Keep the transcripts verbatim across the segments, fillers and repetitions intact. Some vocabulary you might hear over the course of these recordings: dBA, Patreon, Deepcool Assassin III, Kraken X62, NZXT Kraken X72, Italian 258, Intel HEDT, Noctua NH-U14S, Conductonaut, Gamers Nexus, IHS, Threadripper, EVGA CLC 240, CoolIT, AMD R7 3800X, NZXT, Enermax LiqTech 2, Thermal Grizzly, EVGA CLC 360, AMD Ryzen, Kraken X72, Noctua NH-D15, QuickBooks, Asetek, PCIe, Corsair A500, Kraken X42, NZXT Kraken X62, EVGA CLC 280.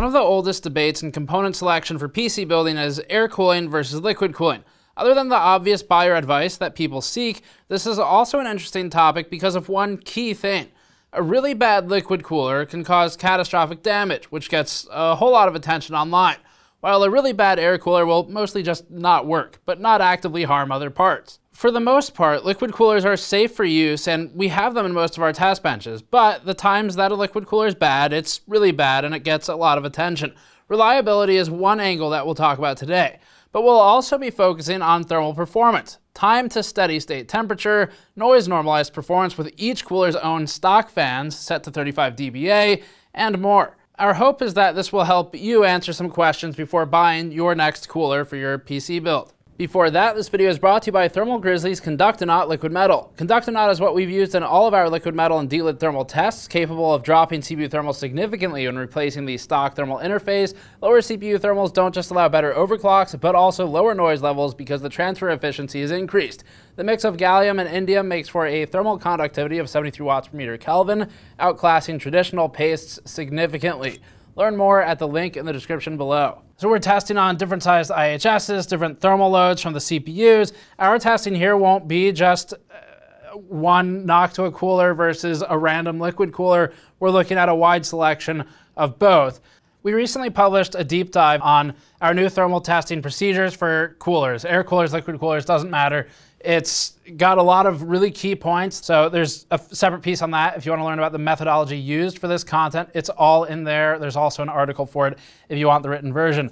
One of the oldest debates in component selection for P C building is air cooling versus liquid cooling. Other than the obvious buyer advice that people seek, this is also an interesting topic because of one key thing. A really bad liquid cooler can cause catastrophic damage, which gets a whole lot of attention online, while a really bad air cooler will mostly just not work, but not actively harm other parts. For the most part, liquid coolers are safe for use, and we have them in most of our test benches, but the times that a liquid cooler is bad, it's really bad and it gets a lot of attention. Reliability is one angle that we'll talk about today, but we'll also be focusing on thermal performance, time to steady state temperature, noise normalized performance with each cooler's own stock fans set to thirty-five D B A, and more. Our hope is that this will help you answer some questions before buying your next cooler for your P C build. Before that, this video is brought to you by Thermal Grizzly's Conductonaut liquid metal. Conductonaut is what we've used in all of our liquid metal and D L I D thermal tests, capable of dropping C P U thermal significantly when replacing the stock thermal interface. Lower C P U thermals don't just allow better overclocks, but also lower noise levels because the transfer efficiency is increased. The mix of gallium and indium makes for a thermal conductivity of seventy-three watts per meter Kelvin, outclassing traditional pastes significantly. Learn more at the link in the description below. So we're testing on different sized I H Ss, different thermal loads from the C P Us. Our testing here won't be just uh, one Noctua cooler versus a random liquid cooler. We're looking at a wide selection of both. We recently published a deep dive on our new thermal testing procedures for coolers. Air coolers, liquid coolers, doesn't matter. It's got a lot of really key points, so there's a separate piece on that if you want to learn about the methodology used for this content. It's all in there. There's also an article for it if you want the written version.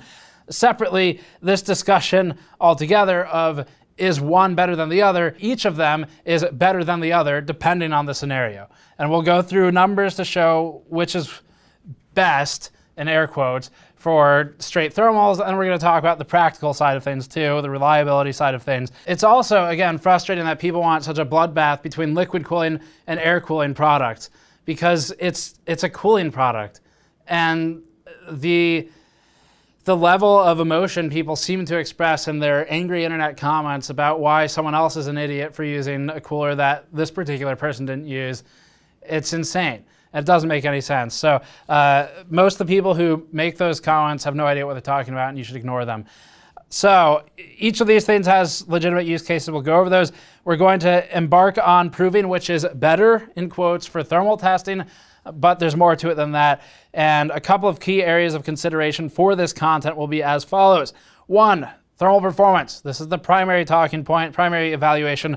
Separately, this discussion altogether of is one better than the other, each of them is better than the other depending on the scenario. And we'll go through numbers to show which is best, in air quotes, for straight thermals, and we're going to talk about the practical side of things too, the reliability side of things. It's also, again, frustrating that people want such a bloodbath between liquid cooling and air cooling products, because it's it's a cooling product, and the the level of emotion people seem to express in their angry internet comments about why someone else is an idiot for using a cooler that this particular person didn't use, it's insane. It doesn't make any sense. So uh, most of the people who make those comments have no idea what they're talking about, and you should ignore them. So each of these things has legitimate use cases. We'll go over those. We're going to embark on proving which is better, in quotes, for thermal testing, but there's more to it than that. And a couple of key areas of consideration for this content will be as follows. One, thermal performance. This is the primary talking point, primary evaluation.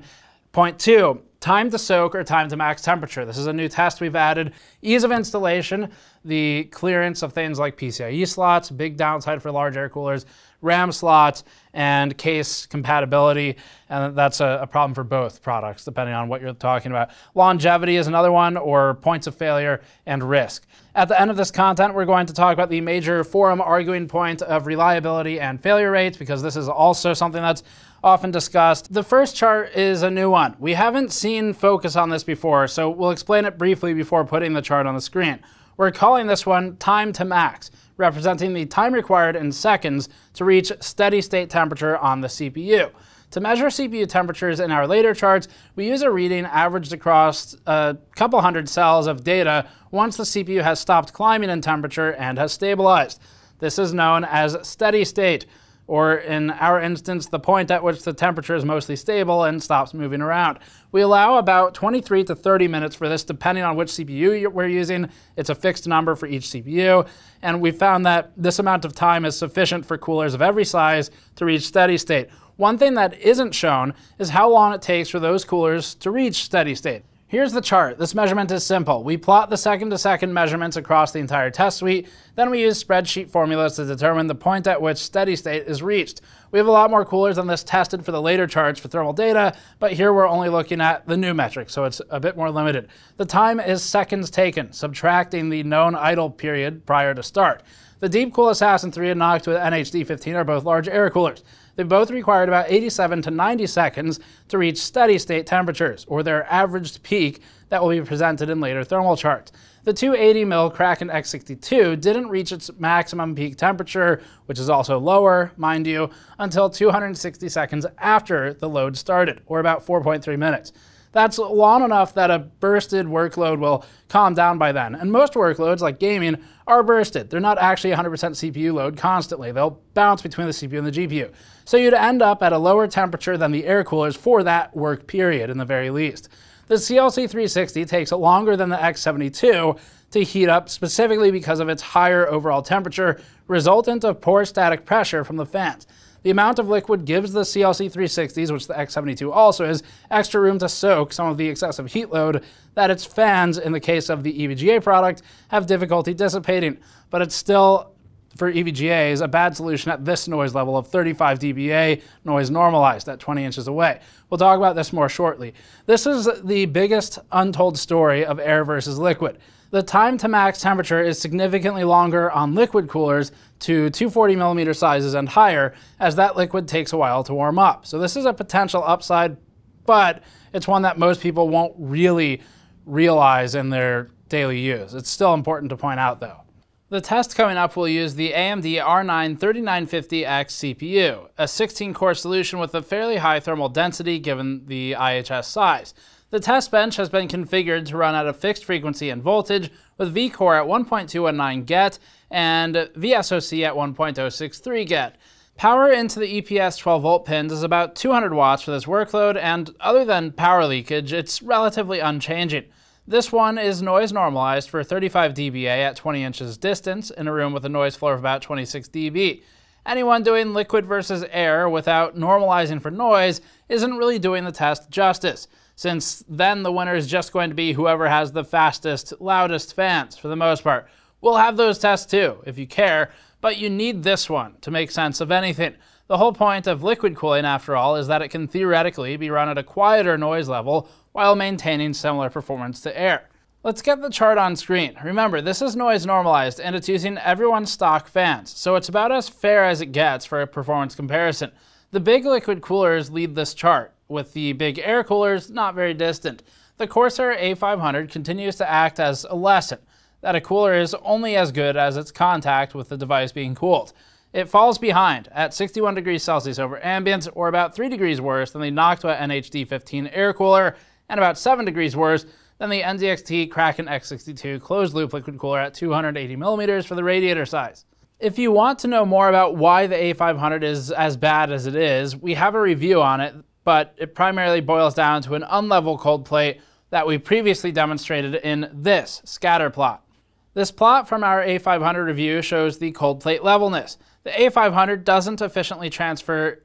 Point two, time to soak or time to max temperature. This is a new test we've added. Ease of installation, the clearance of things like PCIe slots, big downside for large air coolers, RAM slots, and case compatibility. And that's a, a problem for both products, depending on what you're talking about. Longevity is another one, or points of failure and risk. At the end of this content, we're going to talk about the major forum arguing point of reliability and failure rates, because this is also something that's often discussed. The first chart is a new one. We haven't seen focus on this before, so we'll explain it briefly before putting the chart on the screen. We're calling this one time to max, representing the time required in seconds to reach steady state temperature on the C P U. To measure C P U temperatures in our later charts, we use a reading averaged across a couple hundred cells of data once the C P U has stopped climbing in temperature and has stabilized. This is known as steady state, or in our instance, the point at which the temperature is mostly stable and stops moving around. We allow about twenty-three to thirty minutes for this, depending on which C P U we're using. It's a fixed number for each C P U, and we found that this amount of time is sufficient for coolers of every size to reach steady state. One thing that isn't shown is how long it takes for those coolers to reach steady state. Here's the chart. This measurement is simple. We plot the second-to-second measurements across the entire test suite, then we use spreadsheet formulas to determine the point at which steady state is reached. We have a lot more coolers than this tested for the later charts for thermal data, but here we're only looking at the new metric, so it's a bit more limited. The time is seconds taken, subtracting the known idle period prior to start. The Deepcool Assassin three and Noctua N H D fifteen are both large air coolers. They both required about eighty-seven to ninety seconds to reach steady state temperatures, or their averaged peak that will be presented in later thermal charts. The two eighty millimeter Kraken X sixty-two didn't reach its maximum peak temperature, which is also lower, mind you, until two hundred sixty seconds after the load started, or about four point three minutes. that's long enough that a bursted workload will calm down by then. And most workloads, like gaming, are bursted. They're not actually one hundred percent C P U load constantly. They'll bounce between the C P U and the G P U. So you'd end up at a lower temperature than the air coolers for that work period, in the very least. The C L C three sixty takes longer than the X seventy-two to heat up, specifically because of its higher overall temperature, resultant of poor static pressure from the fans. The amount of liquid gives the C L C three sixties, which the X seventy-two also is, extra room to soak some of the excessive heat load that its fans, in the case of the E V G A product, have difficulty dissipating. But it's still, for E V G As, a bad solution at this noise level of thirty-five D B A, noise normalized at twenty inches away. We'll talk about this more shortly. This is the biggest untold story of air versus liquid. The time to max temperature is significantly longer on liquid coolers to two hundred forty millimeter sizes and higher, as that liquid takes a while to warm up. So this is a potential upside, but it's one that most people won't really realize in their daily use. It's still important to point out, though. The test coming up will use the A M D R nine thirty-nine fifty X C P U, a sixteen core solution with a fairly high thermal density given the I H S size. The test bench has been configured to run at a fixed frequency and voltage, with vCore at one point two one nine get and vSoC at one point zero six three get. Power into the E P S twelve volt pins is about two hundred watts for this workload, and other than power leakage, it's relatively unchanging. This one is noise normalized for thirty-five D B A at twenty inches distance in a room with a noise floor of about twenty-six D B. Anyone doing liquid versus air without normalizing for noise isn't really doing the test justice, since then the winner is just going to be whoever has the fastest, loudest fans for the most part. We'll have those tests too, if you care, but you need this one to make sense of anything. The whole point of liquid cooling, after all, is that it can theoretically be run at a quieter noise level while maintaining similar performance to air. Let's get the chart on screen. Remember, this is noise normalized and it's using everyone's stock fans, so it's about as fair as it gets for a performance comparison. The big liquid coolers lead this chart, with the big air coolers not very distant. The Corsair A five hundred continues to act as a lesson that a cooler is only as good as its contact with the device being cooled. It falls behind at sixty-one degrees Celsius over ambient, or about three degrees worse than the Noctua N H D fifteen air cooler, and about seven degrees worse than the N Z X T Kraken X sixty-two closed loop liquid cooler at two hundred eighty millimeters for the radiator size. If you want to know more about why the A five hundred is as bad as it is, we have a review on it, but it primarily boils down to an unlevel cold plate that we previously demonstrated in this scatter plot. This plot from our A five hundred review shows the cold plate levelness. The A five hundred doesn't efficiently transfer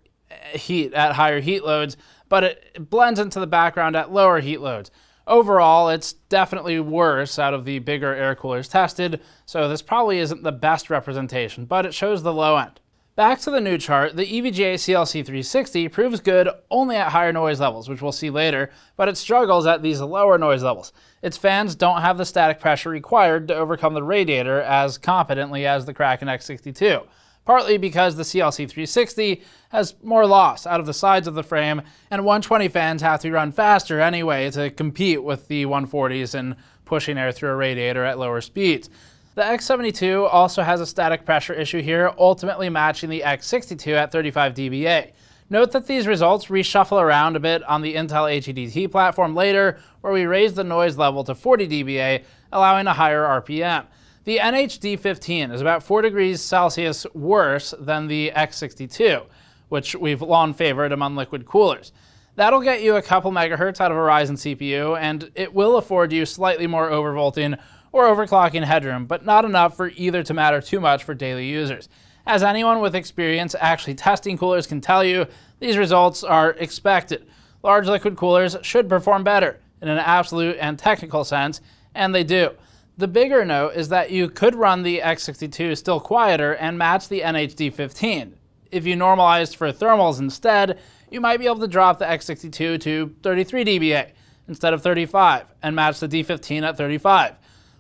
heat at higher heat loads, but it blends into the background at lower heat loads. Overall, it's definitely worse out of the bigger air coolers tested, so this probably isn't the best representation, but it shows the low end. Back to the new chart, the E V G A C L C three sixty proves good only at higher noise levels, which we'll see later, but it struggles at these lower noise levels. Its fans don't have the static pressure required to overcome the radiator as competently as the Kraken X sixty-two, partly because the C L C three sixty has more loss out of the sides of the frame, and one twenty fans have to be run faster anyway to compete with the one forties in pushing air through a radiator at lower speeds. The X seventy-two also has a static pressure issue here, ultimately matching the X sixty-two at thirty-five D B A. Note that these results reshuffle around a bit on the Intel H E D T platform later, where we raise the noise level to forty D B A, allowing a higher R P M. The N H D fifteen is about four degrees Celsius worse than the X sixty-two, which we've long favored among liquid coolers. That'll get you a couple megahertz out of a Ryzen C P U, and it will afford you slightly more overvolting or overclocking headroom, but not enough for either to matter too much for daily users. As anyone with experience actually testing coolers can tell you, these results are expected. Large liquid coolers should perform better in an absolute and technical sense, and they do. The bigger note is that you could run the X sixty-two still quieter and match the N H D fifteen. If you normalized for thermals instead, you might be able to drop the X sixty-two to thirty-three D B A instead of thirty-five and match the D fifteen at thirty-five.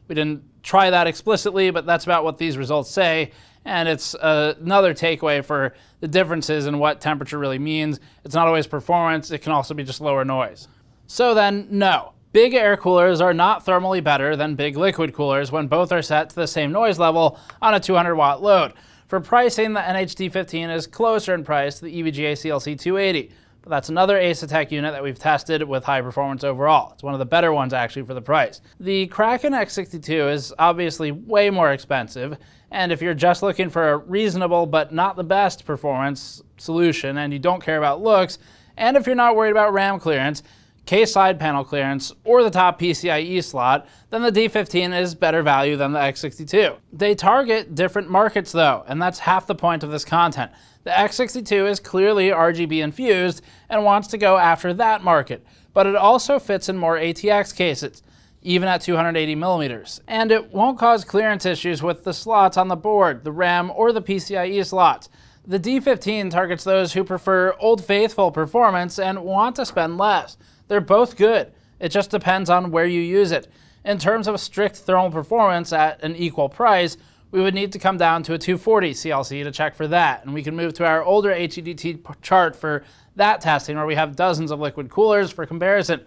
We didn't try that explicitly, but that's about what these results say, and it's uh, another takeaway for the differences in what temperature really means. It's not always performance, it can also be just lower noise. So then, no. Big air coolers are not thermally better than big liquid coolers when both are set to the same noise level on a two hundred watt load. For pricing, the N H D fifteen is closer in price to the E V G A C L C two eighty, But that's another Asetek unit that we've tested with high performance overall. It's one of the better ones actually for the price. The Kraken X sixty-two is obviously way more expensive, and if you're just looking for a reasonable but not the best performance solution and you don't care about looks, and if you're not worried about RAM clearance, case side panel clearance, or the top PCIe slot, then the D fifteen is better value than the X sixty-two. They target different markets though, and that's half the point of this content. The X sixty-two is clearly R G B infused and wants to go after that market, but it also fits in more A T X cases, even at two hundred eighty millimeters. And it won't cause clearance issues with the slots on the board, the RAM, or the PCIe slots. The D fifteen targets those who prefer old faithful performance and want to spend less. They're both good. It just depends on where you use it. In terms of strict thermal performance at an equal price, we would need to come down to a two forty C L C to check for that, and we can move to our older H E D T chart for that testing where we have dozens of liquid coolers for comparison.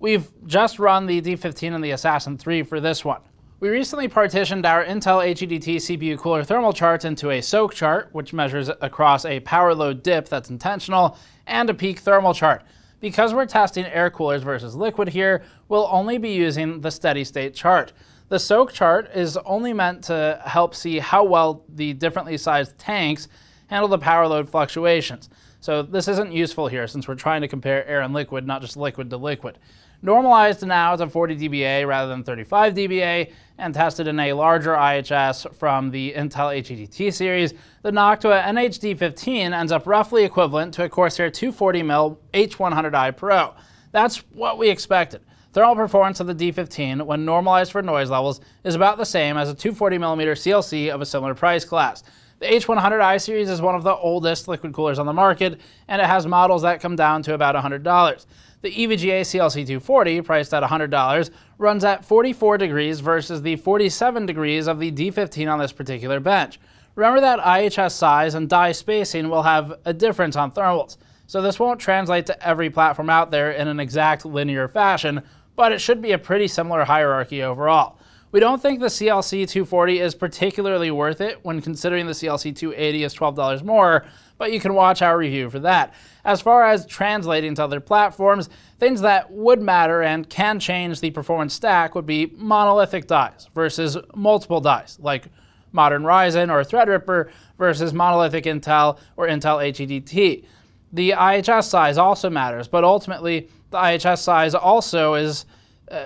We've just run the D fifteen and the Assassin three for this one. We recently partitioned our Intel H E D T C P U cooler thermal charts into a soak chart, which measures across a power load dip that's intentional, and a peak thermal chart. Because we're testing air coolers versus liquid here, we'll only be using the steady state chart. The soak chart is only meant to help see how well the differently sized tanks handle the power load fluctuations. So this isn't useful here since we're trying to compare air and liquid, not just liquid to liquid. Normalized now to forty D B A rather than thirty-five D B A, and tested in a larger I H S from the Intel H E D T series, the Noctua N H D fifteen ends up roughly equivalent to a Corsair two forty millimeter H one hundred i Pro. That's what we expected. Thermal performance of the D fifteen, when normalized for noise levels, is about the same as a two forty millimeter C L C of a similar price class. The H one hundred i series is one of the oldest liquid coolers on the market, and it has models that come down to about one hundred dollars. The E V G A C L C two forty, priced at one hundred dollars, runs at forty-four degrees versus the forty-seven degrees of the D fifteen on this particular bench. Remember that I H S size and die spacing will have a difference on thermals, so this won't translate to every platform out there in an exact linear fashion, but it should be a pretty similar hierarchy overall. We don't think the C L C two forty is particularly worth it when considering the C L C two eighty is twelve dollars more, but you can watch our review for that. As far as translating to other platforms, things that would matter and can change the performance stack would be monolithic dies versus multiple dies, like modern Ryzen or Threadripper versus monolithic Intel or Intel H E D T. The I H S size also matters, but ultimately the I H S size also is uh,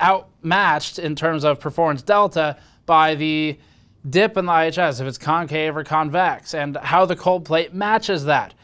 outmatched in terms of performance delta by the dip in the I H S, if it's concave or convex, and how the cold plate matches that.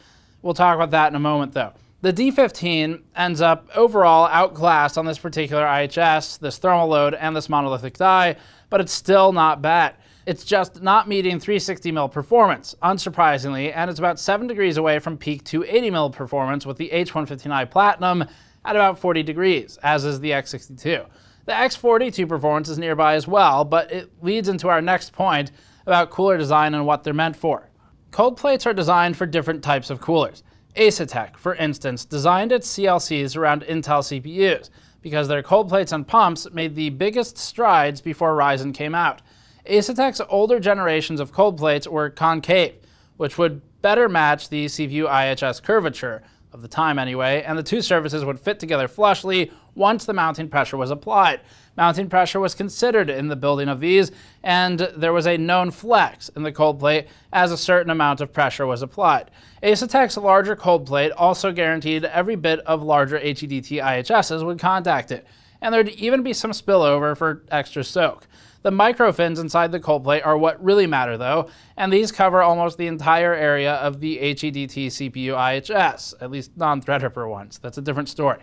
We'll talk about that in a moment though. The D fifteen ends up overall outclassed on this particular I H S, this thermal load, and this monolithic die, but it's still not bad. It's just not meeting three sixty millimeter performance, unsurprisingly, and it's about seven degrees away from peak two eighty millimeter performance with the H one fifteen i Platinum at about forty degrees, as is the X sixty-two. The X forty-two performance is nearby as well, but it leads into our next point about cooler design and what they're meant for. Cold plates are designed for different types of coolers. Asetek, for instance, designed its C L Cs around Intel C P Us because their cold plates and pumps made the biggest strides before Ryzen came out. Asetek's older generations of cold plates were concave, which would better match the C P U I H S curvature, of the time anyway, and the two surfaces would fit together flushly once the mounting pressure was applied. Mounting pressure was considered in the building of these, and there was a known flex in the cold plate as a certain amount of pressure was applied. Asetek's larger cold plate also guaranteed every bit of larger H E D T I H Ss would contact it, and there'd even be some spillover for extra soak. The microfins inside the cold plate are what really matter though, and these cover almost the entire area of the H E D T C P U I H S, at least non-Threadripper ones. That's a different story.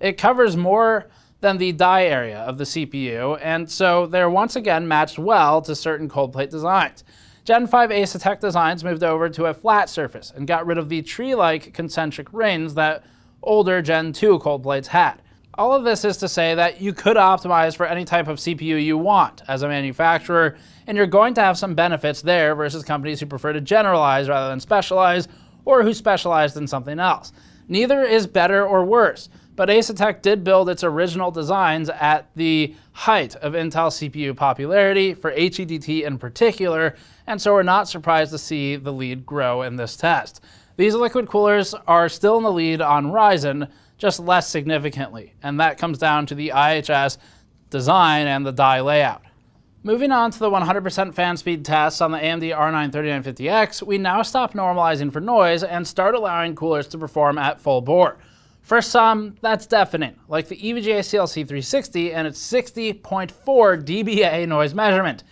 It covers more than the die area of the C P U, and so they're once again matched well to certain cold plate designs. Gen five Asetek designs moved over to a flat surface and got rid of the tree-like concentric rings that older Gen two cold plates had. All of this is to say that you could optimize for any type of C P U you want as a manufacturer, and you're going to have some benefits there versus companies who prefer to generalize rather than specialize, or who specialized in something else. Neither is better or worse, but Asetek did build its original designs at the height of Intel C P U popularity, for H E D T in particular, and so we're not surprised to see the lead grow in this test. These liquid coolers are still in the lead on Ryzen, just less significantly, and that comes down to the I H S design and the die layout. Moving on to the one hundred percent fan speed tests on the A M D R nine thirty-nine fifty X, we now stop normalizing for noise and start allowing coolers to perform at full bore. For some, that's deafening, like the E V G A C L C three sixty and its sixty point four D B A noise measurement.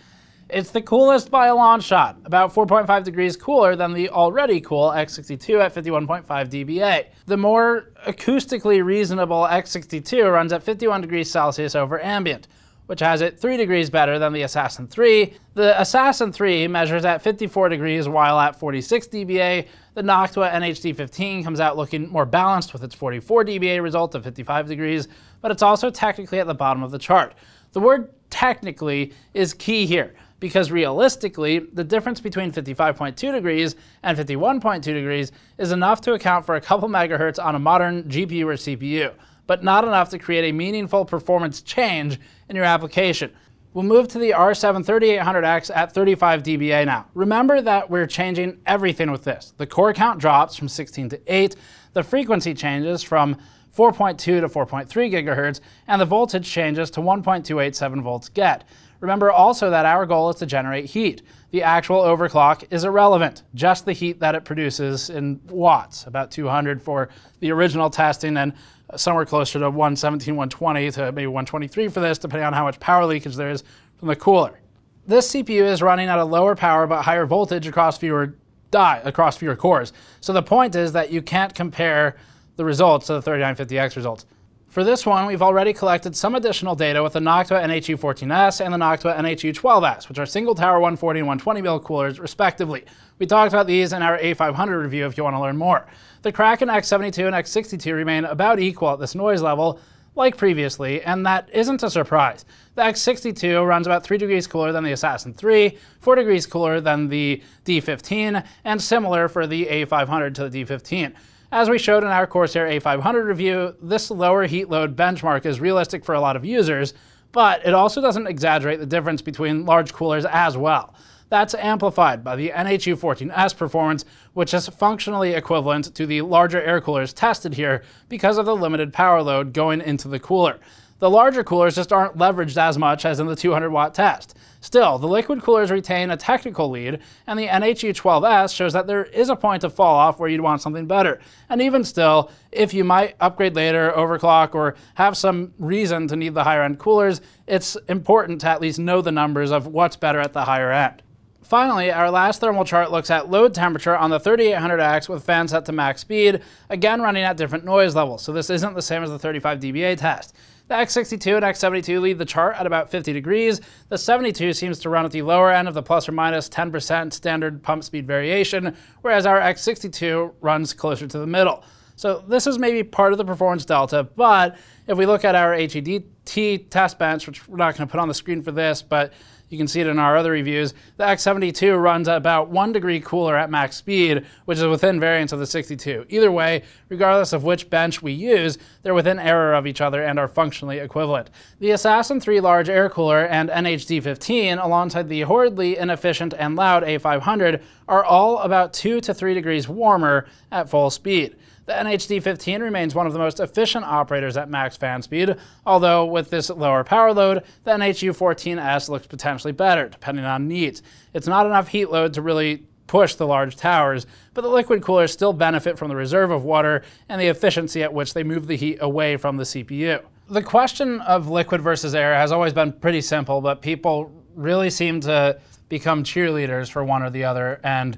It's the coolest by a long shot, about four point five degrees cooler than the already cool X sixty-two at fifty-one point five D B A. The more acoustically reasonable X sixty-two runs at fifty-one degrees Celsius over ambient, which has it three degrees better than the Assassin three. The Assassin three measures at fifty-four degrees while at forty-six D B A. The Noctua N H D fifteen comes out looking more balanced with its forty-four D B A result of fifty-five degrees, but it's also technically at the bottom of the chart. The word technically is key here, because realistically, the difference between fifty-five point two degrees and fifty-one point two degrees is enough to account for a couple megahertz on a modern G P U or C P U, but not enough to create a meaningful performance change in your application. We'll move to the R seven thirty-eight hundred X at thirty-five D B A now. Remember that we're changing everything with this. The core count drops from sixteen to eight, the frequency changes from four point two to four point three gigahertz, and the voltage changes to one point two eight seven volts get. Remember also that our goal is to generate heat. The actual overclock is irrelevant, just the heat that it produces in watts, about two hundred for the original testing and somewhere closer to one seventeen, one twenty to maybe one twenty-three for this, depending on how much power leakage there is from the cooler. This C P U is running at a lower power but higher voltage across fewer die, across fewer cores. So the point is that you can't compare the results to the thirty-nine fifty X results. For this one, we've already collected some additional data with the Noctua N H U fourteen S and the Noctua N H U twelve S, which are single tower one forty and one twenty mil coolers respectively. We talked about these in our A five hundred review if you want to learn more. The Kraken X seventy-two and X sixty-two remain about equal at this noise level, like previously, and that isn't a surprise. The X sixty-two runs about three degrees cooler than the Assassin three, four degrees cooler than the D fifteen, and similar for the A five hundred to the D fifteen. As we showed in our Corsair A five hundred review, this lower heat load benchmark is realistic for a lot of users, but it also doesn't exaggerate the difference between large coolers as well. That's amplified by the N H U fourteen S performance, which is functionally equivalent to the larger air coolers tested here because of the limited power load going into the cooler. The larger coolers just aren't leveraged as much as in the two hundred watt test. Still, the liquid coolers retain a technical lead, and the N H U twelve S shows that there is a point of fall off where you'd want something better. And even still, if you might upgrade later, overclock, or have some reason to need the higher end coolers, it's important to at least know the numbers of what's better at the higher end. Finally, our last thermal chart looks at load temperature on the thirty-eight hundred X with fan set to max speed, again running at different noise levels, so this isn't the same as the thirty-five D B A test. The X sixty-two and X seventy-two lead the chart at about fifty degrees. The seventy-two seems to run at the lower end of the plus or minus ten percent standard pump speed variation, whereas our X sixty-two runs closer to the middle. So this is maybe part of the performance delta, but if we look at our H E D T test bench, which we're not going to put on the screen for this, but you can see it in our other reviews, the X seventy-two runs about one degree cooler at max speed, which is within variance of the sixty-two. Either way, regardless of which bench we use, they're within error of each other and are functionally equivalent. The Assassin three large air cooler and N H D fifteen, alongside the horridly inefficient and loud A five hundred, are all about two to three degrees warmer at full speed. The N H D fifteen remains one of the most efficient operators at max fan speed, although with this lower power load, the N H U fourteen S looks potentially better, depending on needs. It's not enough heat load to really push the large towers, but the liquid coolers still benefit from the reserve of water and the efficiency at which they move the heat away from the C P U. The question of liquid versus air has always been pretty simple, but people really seem to become cheerleaders for one or the other, and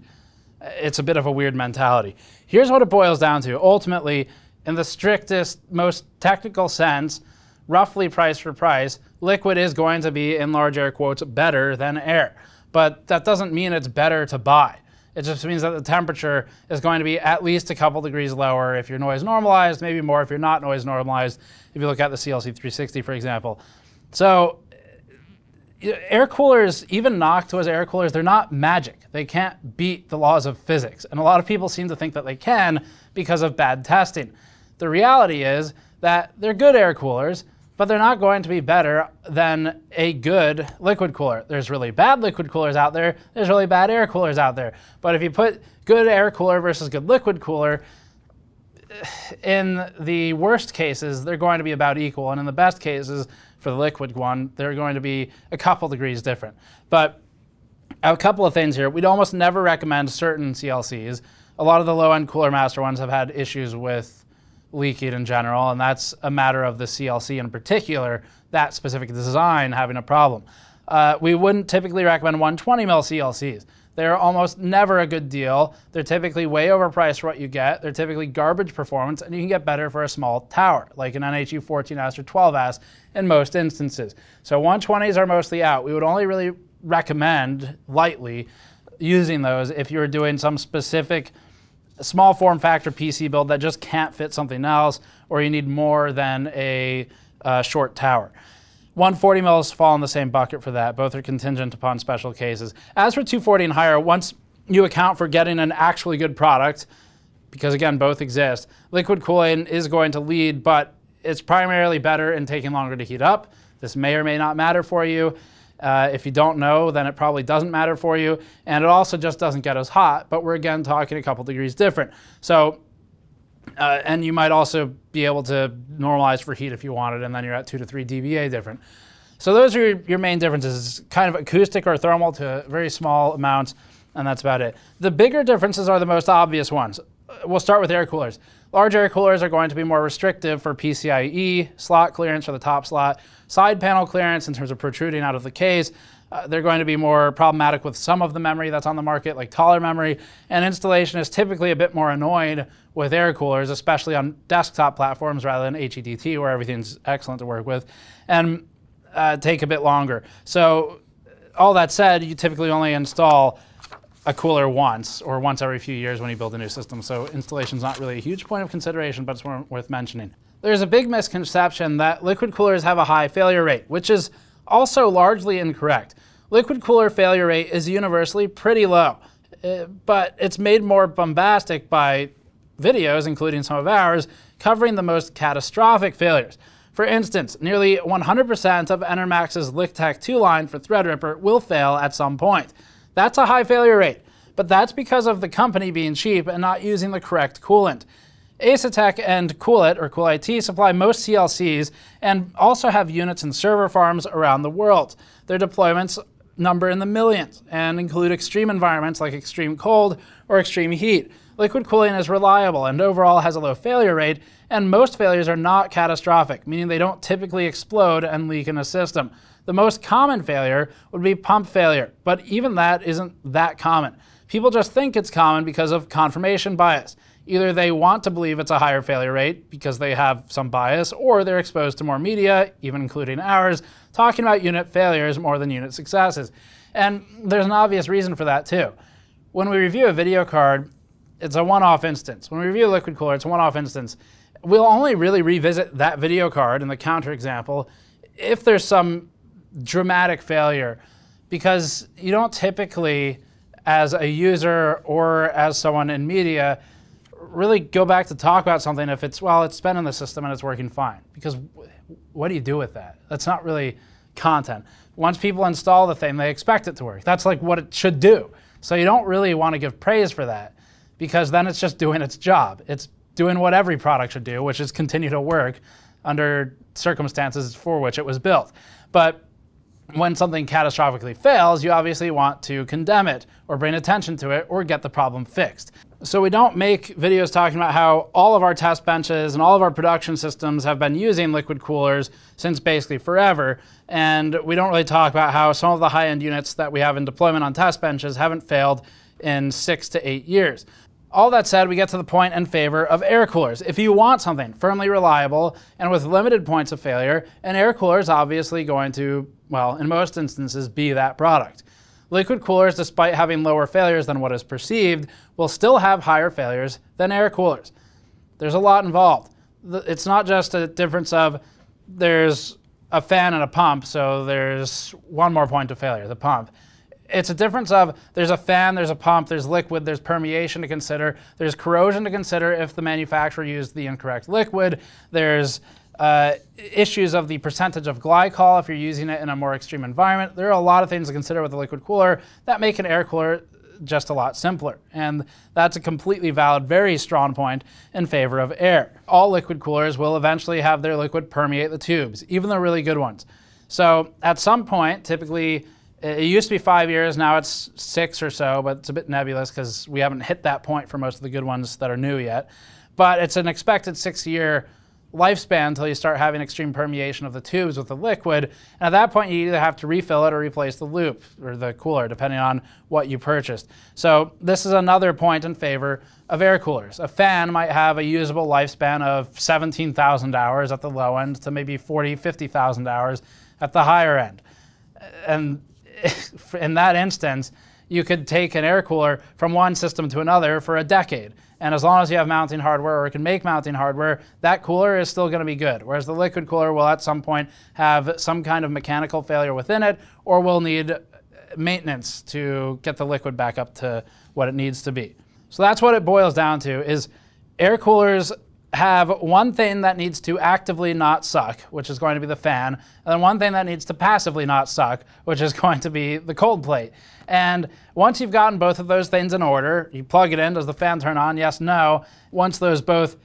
it's a bit of a weird mentality. Here's what it boils down to. Ultimately, in the strictest, most technical sense, roughly price for price, liquid is going to be, in large air quotes, better than air. But that doesn't mean it's better to buy. It just means that the temperature is going to be at least a couple degrees lower if you're noise normalized, maybe more if you're not noise normalized, if you look at the C L C three sixty, for example. So air coolers, even Noctua's air coolers, they're not magic. They can't beat the laws of physics. And a lot of people seem to think that they can because of bad testing. The reality is that they're good air coolers. but they're not going to be better than a good liquid cooler. There's really bad liquid coolers out there. There's really bad air coolers out there. But if you put good air cooler versus good liquid cooler, in the worst cases, they're going to be about equal. And in the best cases, for the liquid one, they're going to be a couple degrees different. But a couple of things here. We'd almost never recommend certain C L Cs. A lot of the low-end Cooler Master ones have had issues with leaking in general, and that's a matter of the C L C in particular, that specific design having a problem. Uh, we wouldn't typically recommend one twenty mil C L Cs. They're almost never a good deal. They're typically way overpriced for what you get. They're typically garbage performance, and you can get better for a small tower, like an N H U fourteen S or twelve S in most instances. So one twenties are mostly out. We would only really recommend lightly using those if you're doing some specific small form factor P C build that just can't fit something else, or you need more than a uh, short tower. one forty mils fall in the same bucket for that. Both are contingent upon special cases. As for two forty and higher, once you account for getting an actually good product, because again, both exist, liquid cooling is going to lead, but it's primarily better in taking longer to heat up. This may or may not matter for you. Uh, if you don't know, then it probably doesn't matter for you. And it also just doesn't get as hot, but we're again talking a couple degrees different. So, uh, and you might also be able to normalize for heat if you wanted, and then you're at two to three dBA different. So those are your, your main differences. It's kind of acoustic or thermal to very small amounts, and that's about it. The bigger differences are the most obvious ones. We'll start with air coolers. Large air coolers are going to be more restrictive for PCIe, slot clearance for the top slot, side panel clearance in terms of protruding out of the case. Uh, they're going to be more problematic with some of the memory that's on the market, like taller memory, and installation is typically a bit more annoyed with air coolers, especially on desktop platforms rather than H E D T, where everything's excellent to work with, and uh, take a bit longer. So all that said, you typically only install a cooler once, or once every few years when you build a new system. So installation's not really a huge point of consideration, but it's worth mentioning. There's a big misconception that liquid coolers have a high failure rate, which is also largely incorrect. Liquid cooler failure rate is universally pretty low, but it's made more bombastic by videos, including some of ours, covering the most catastrophic failures. For instance, nearly one hundred percent of Enermax's LiqTech two line for Threadripper will fail at some point. That's a high failure rate, but that's because of the company being cheap and not using the correct coolant. Asetek and CoolIT, or CoolIT, supply most C L Cs and also have units in server farms around the world. Their deployments number in the millions and include extreme environments like extreme cold or extreme heat. Liquid cooling is reliable and overall has a low failure rate, and most failures are not catastrophic, meaning they don't typically explode and leak in a system. The most common failure would be pump failure, but even that isn't that common. People just think it's common because of confirmation bias. Either they want to believe it's a higher failure rate because they have some bias, or they're exposed to more media, even including ours, talking about unit failures more than unit successes. And there's an obvious reason for that too. When we review a video card, it's a one-off instance. When we review a liquid cooler, it's a one-off instance. We'll only really revisit that video card in the counterexample if there's some dramatic failure, because you don't typically, as a user or as someone in media, really go back to talk about something if it's, well, it's been in the system and it's working fine. Because what do you do with that? That's not really content. Once people install the thing, they expect it to work. That's like what it should do. So you don't really want to give praise for that, because then it's just doing its job. It's doing what every product should do, which is continue to work under circumstances for which it was built. But when something catastrophically fails, you obviously want to condemn it or bring attention to it or get the problem fixed. So we don't make videos talking about how all of our test benches and all of our production systems have been using liquid coolers since basically forever. And we don't really talk about how some of the high-end units that we have in deployment on test benches haven't failed in six to eight years. All that said, we get to the point in favor of air coolers. If you want something firmly reliable and with limited points of failure, an air cooler is obviously going to, well, in most instances, be that product. Liquid coolers, despite having lower failures than what is perceived, will still have higher failures than air coolers. There's a lot involved. It's not just a difference of there's a fan and a pump, so there's one more point of failure, the pump. It's a difference of there's a fan, there's a pump, there's liquid, there's permeation to consider, there's corrosion to consider if the manufacturer used the incorrect liquid, there's uh, issues of the percentage of glycol if you're using it in a more extreme environment. There are a lot of things to consider with a liquid cooler that make an air cooler just a lot simpler. And that's a completely valid, very strong point in favor of air. All liquid coolers will eventually have their liquid permeate the tubes, even the really good ones. So at some point, typically, it used to be five years, now it's six or so, but it's a bit nebulous because we haven't hit that point for most of the good ones that are new yet. But it's an expected six-year lifespan until you start having extreme permeation of the tubes with the liquid. And at that point, you either have to refill it or replace the loop or the cooler, depending on what you purchased. So this is another point in favor of air coolers. A fan might have a usable lifespan of seventeen thousand hours at the low end to maybe forty, fifty thousand hours at the higher end. And in that instance, you could take an air cooler from one system to another for a decade. And as long as you have mounting hardware or can make mounting hardware, that cooler is still going to be good. Whereas the liquid cooler will at some point have some kind of mechanical failure within it, or will need maintenance to get the liquid back up to what it needs to be. So that's what it boils down to, is air coolers have one thing that needs to actively not suck, which is going to be the fan, and then one thing that needs to passively not suck, which is going to be the cold plate. And once you've gotten both of those things in order, you plug it in, does the fan turn on? Yes, no. Once those both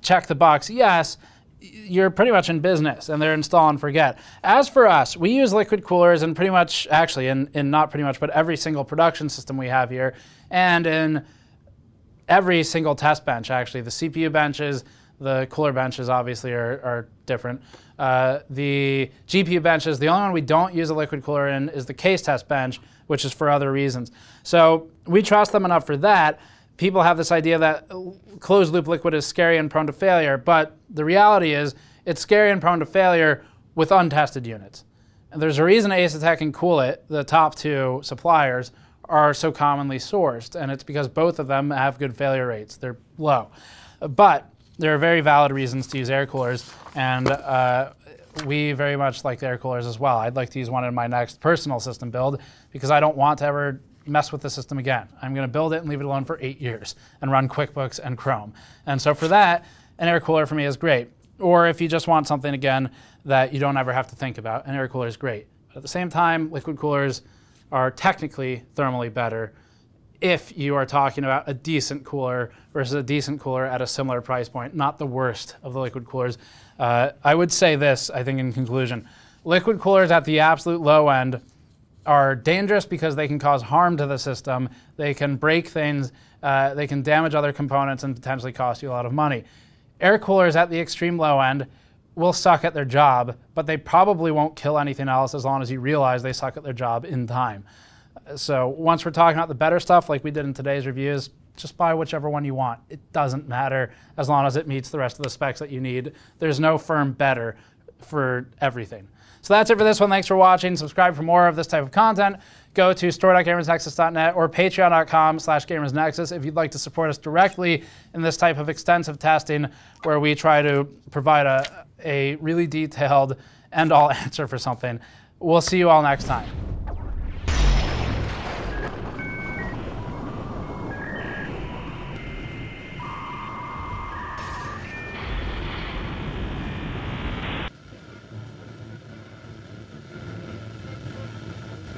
check the box, yes, you're pretty much in business, and they're install and forget. As for us, we use liquid coolers in pretty much, actually in, in not pretty much, but every single production system we have here, and in every single test bench, actually. The C P U benches, the cooler benches obviously are, are different. Uh, the G P U benches, the only one we don't use a liquid cooler in is the case test bench, which is for other reasons. So we trust them enough for that. People have this idea that closed loop liquid is scary and prone to failure, but the reality is it's scary and prone to failure with untested units. And there's a reason Asetek and CoolIT, the top two suppliers, are so commonly sourced, and it's because both of them have good failure rates. They're low. But there are very valid reasons to use air coolers, and uh, we very much like the air coolers as well. I'd like to use one in my next personal system build because I don't want to ever mess with the system again. I'm going to build it and leave it alone for eight years and run QuickBooks and Chrome. And so for that, an air cooler for me is great. Or if you just want something, again, that you don't ever have to think about, an air cooler is great. But at the same time, liquid coolers are technically thermally better if you are talking about a decent cooler versus a decent cooler at a similar price point, not the worst of the liquid coolers. Uh, I would say this, I think, in conclusion. Liquid coolers at the absolute low end are dangerous because they can cause harm to the system. They can break things. Uh, they can damage other components and potentially cost you a lot of money. Air coolers at the extreme low end will suck at their job, but they probably won't kill anything else as long as you realize they suck at their job in time. So once we're talking about the better stuff like we did in today's reviews, just buy whichever one you want. It doesn't matter as long as it meets the rest of the specs that you need. There's no firm better for everything. So that's it for this one. Thanks for watching. Subscribe for more of this type of content. Go to store dot gamers nexus dot net or patreon dot com slash gamers nexus if you'd like to support us directly in this type of extensive testing where we try to provide a, a really detailed end-all answer for something. We'll see you all next time.